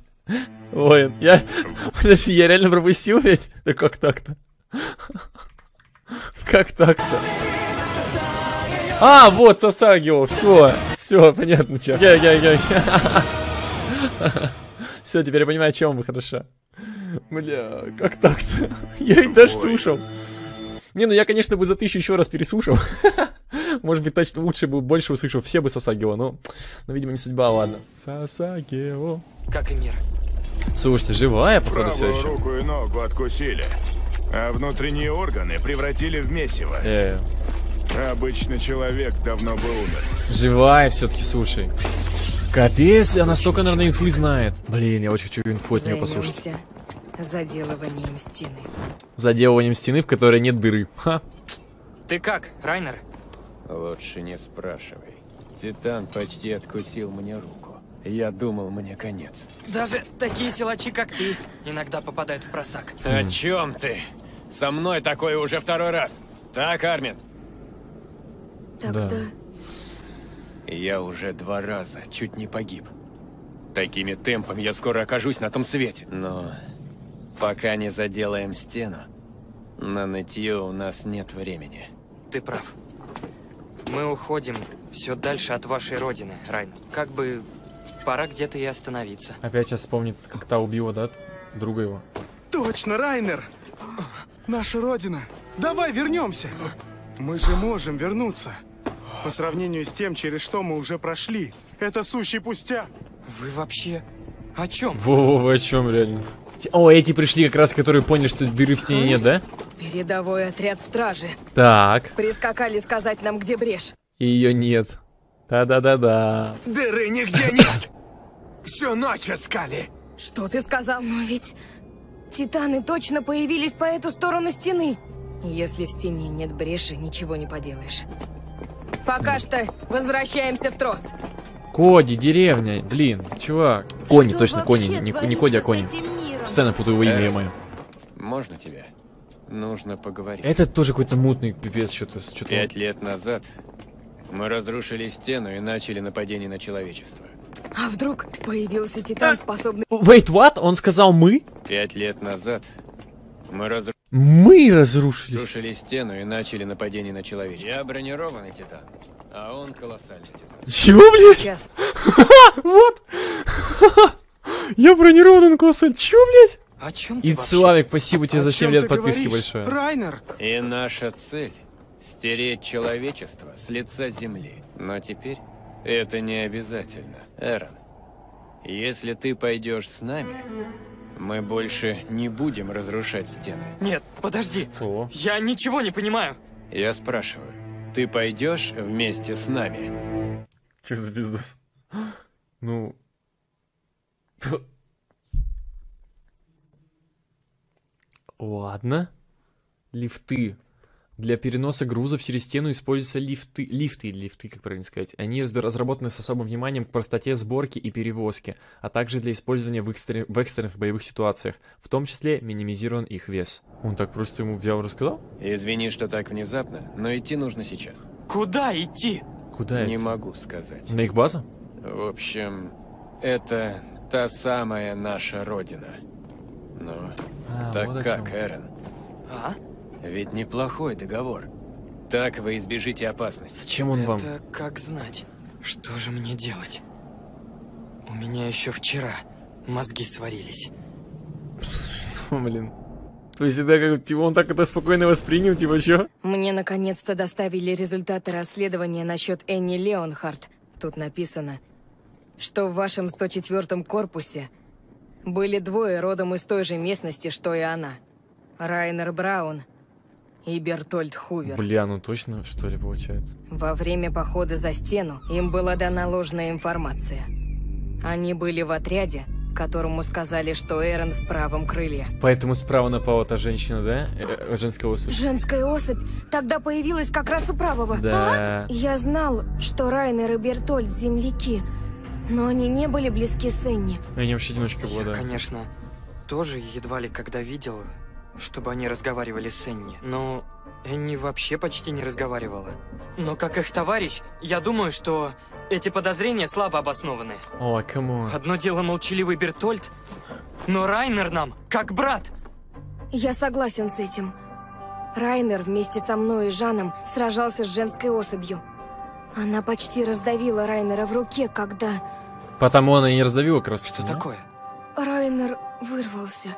Воин. Я... Подожди, я реально пропустил, ведь? Да как так-то? Как так-то? А, вот, Сасагео, все, все, понятно, чё. Я, я, я, я. Все, теперь я понимаю, о чем вы, хорошо. Бля, как так-то? Я ведь даже слушал. Не, ну я, конечно, бы за тысячу еще раз переслушал. Может быть, точно лучше бы, больше услышал. Все бы Сасагео, но, но, видимо, не судьба, ладно. Сасагео. Как и мир. Слушайте, живая, походу, все еще. Правую руку и ногу откусили, а внутренние органы превратили в месиво. Э-э. Обычно человек давно бы умер. Живая все-таки, слушай. Капец, она столько, наверное, инфы знает. Блин, я очень хочу инфу от нее послушать. Заделыванием стены. Заделыванием стены, в которой нет дыры. Ха. Ты как, Райнер? Лучше не спрашивай. Титан почти откусил мне руку. Я думал, мне конец. Даже такие силачи, как ты, иногда попадают в просак. О чем ты? Со мной такое уже второй раз. Так, Армин? Тогда... Да. Я уже два раза чуть не погиб. Такими темпами я скоро окажусь на том свете. Но пока не заделаем стену, на нытье у нас нет времени. Ты прав. Мы уходим все дальше от вашей родины, Райнер. Как бы пора где-то и остановиться. Опять сейчас вспомнит, как та убила, да? Друга его. Точно, Райнер! Наша родина! Давай вернемся! Мы же можем вернуться. По сравнению с тем, через что мы уже прошли. Это сущий пустяк. Вы вообще о чем? Во-во, вы о чем, реально? О, эти пришли как раз, которые поняли, что дыры в стене нет, да? Передовой отряд стражи. Так. Прискакали сказать нам, где брешь. Ее нет. Да-да-да-да. Дыры нигде нет. Всю ночь искали. Что ты сказал? Но ведь титаны точно появились по эту сторону стены. Если в стене нет бреши, ничего не поделаешь. Пока что возвращаемся в Трост. Коди, деревня, блин, чувак. Кони, что точно, Кони, не, не Коди, а Кони. Постоянно путаю имя э, мое. Можно тебя? Нужно поговорить. Этот тоже какой-то мутный пипец, что-то... Пять лет назад Мы разрушили стену и начали нападение на человечество. А вдруг появился титан, способный... Wait, what? Он сказал мы? Пять лет назад мы разрушили... Мы разрушили... разрушили стену и начали нападение на человечество. Я бронированный титан, а он колоссальный титан. Чего, блядь? Вот! Я бронированный, он колоссальный. Чего, блядь? О чем ты вообще? Ицелавик, спасибо тебе за семь лет подписки большое. Райнер! И наша цель... стереть человечество с лица земли. Но теперь это не обязательно. Эрон, если ты пойдешь с нами, мы больше не будем разрушать стены. Нет, подожди. О. Я ничего не понимаю. Я спрашиваю, ты пойдешь вместе с нами? Че за пиздос? Ну... Ладно. Лифты. Для переноса грузов через стену используются лифты, лифты или лифты, как правильно сказать. Они разработаны с особым вниманием к простоте сборки и перевозки, а также для использования в, экстр... в экстренных боевых ситуациях. В том числе минимизирован их вес. Он так просто ему взял и рассказал? Извини, что так внезапно, но идти нужно сейчас. Куда идти? Куда идти? Не могу сказать. На их базу? В общем, это та самая наша родина. Ну, а, так вот как, Эрон? А? Ведь неплохой договор. Так вы избежите опасности. Зачем он вам? Это как знать. Что же мне делать? У меня еще вчера мозги сварились. Что, блин? То есть да, как типа, он так это спокойно воспринял, типа чё? Мне наконец-то доставили результаты расследования насчет Энни Леонхарт. Тут написано, что в вашем сто четвёртом корпусе были двое родом из той же местности, что и она. Райнер Браун и Бертольд Хувер. Бля, ну точно, что ли, получается? Во время похода за стену им была дана ложная информация. Они были в отряде, которому сказали, что Эрон в правом крыле. Поэтому справа напала та женщина, да? Э -э женская особь. Женская особь тогда появилась как раз у правого. Да. А? Я знал, что Райнер и Бертольд земляки, но они не были близки с Энни. Они вообще одиночка была, да. Конечно, тоже едва ли когда видела, чтобы они разговаривали с Энни. Но Энни вообще почти не разговаривала. Но как их товарищ, я думаю, что эти подозрения слабо обоснованы. Ой, oh, кому? Одно дело молчаливый Бертольд, но Райнер нам как брат. Я согласен с этим. Райнер вместе со мной и Жаном сражался с женской особью. Она почти раздавила Райнера в руке, когда... Потому она и не раздавила как раз. Что ну? такое? Райнер вырвался.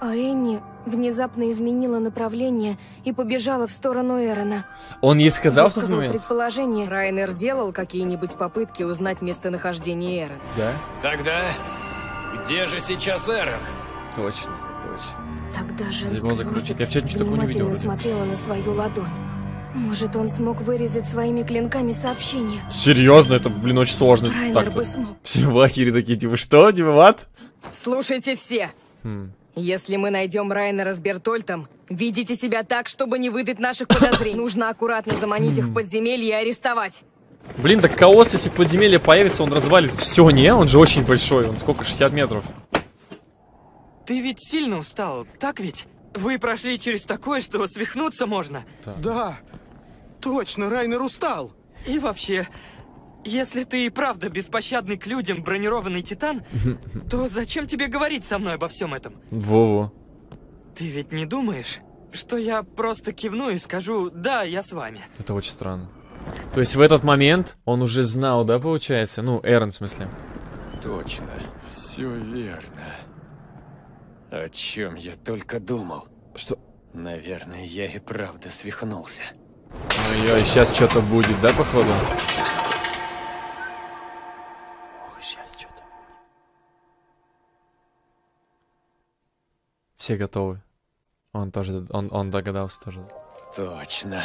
А Энни внезапно изменила направление и побежала в сторону Эрона. Он ей сказал, что предположение. Райнер делал какие-нибудь попытки узнать местонахождение Эрона. Да? Тогда где же сейчас Эрон? Точно, точно. Тогда женская особь Я вчера ничего такого не видел. Смотрела на свою ладонь. Может, он смог вырезать своими клинками сообщение? Серьезно, это, блин, очень сложно. Райнер бы смог. Все в ахере такие, типа, что, типа, what? Слушайте все. Хм. Если мы найдем Райнера с Бертольтом, ведите себя так, чтобы не выдать наших подозрений. Нужно аккуратно заманить их в подземелье и арестовать. Блин, так колосс, если подземелье появится, он развалит все, не? Он же очень большой, он сколько, шестьдесят метров. Ты ведь сильно устал, так ведь? Вы прошли через такое, что свихнуться можно. Да, да точно, Райнер устал. И вообще... Если ты и правда беспощадный к людям бронированный титан, то зачем тебе говорить со мной обо всем этом? Во-во. Ты ведь не думаешь, что я просто кивну и скажу, да, я с вами? Это очень странно. То есть в этот момент он уже знал, да, получается? Ну, Эрон, в смысле. Точно, все верно. О чем я только думал. Что? Наверное, я и правда свихнулся. Ой-ой, сейчас что-то будет, да, походу? Все готовы. Он тоже, он, он догадался тоже. Точно.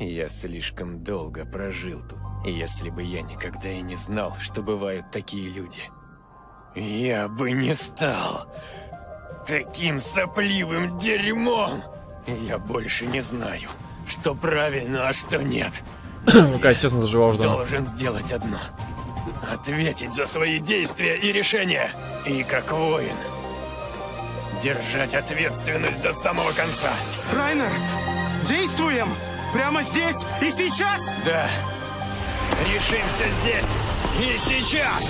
Я слишком долго прожил тут. Если бы я никогда и не знал, что бывают такие люди, я бы не стал таким сопливым дерьмом. Я больше не знаю, что правильно, а что нет. Ну-ка, естественно, заживал ждал. Должен сделать одно. Ответить за свои действия и решения. И как воин... держать ответственность до самого конца. Райнер, действуем! Прямо здесь и сейчас? Да. Решимся здесь и сейчас!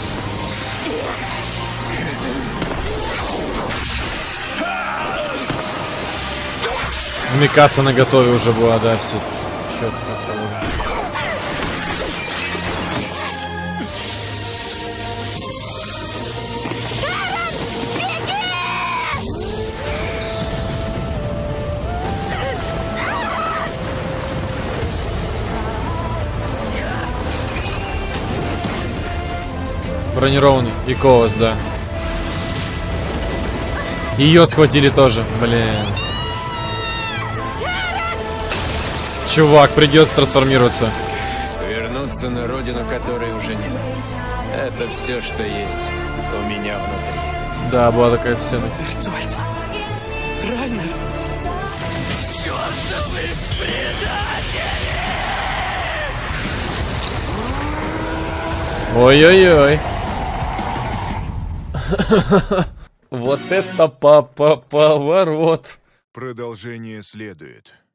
Микаса на готове уже была, да, все четко. Бронированный и Колос, да. Ее схватили тоже, блин. Чувак, придется трансформироваться. Вернуться на родину, которой уже нет. Это все, что есть у меня внутри. Да, была такая сцена. Бертольд, Райнер. Чертовы предатели! Ой-ой-ой. Вот это папа поворот. Продолжение следует.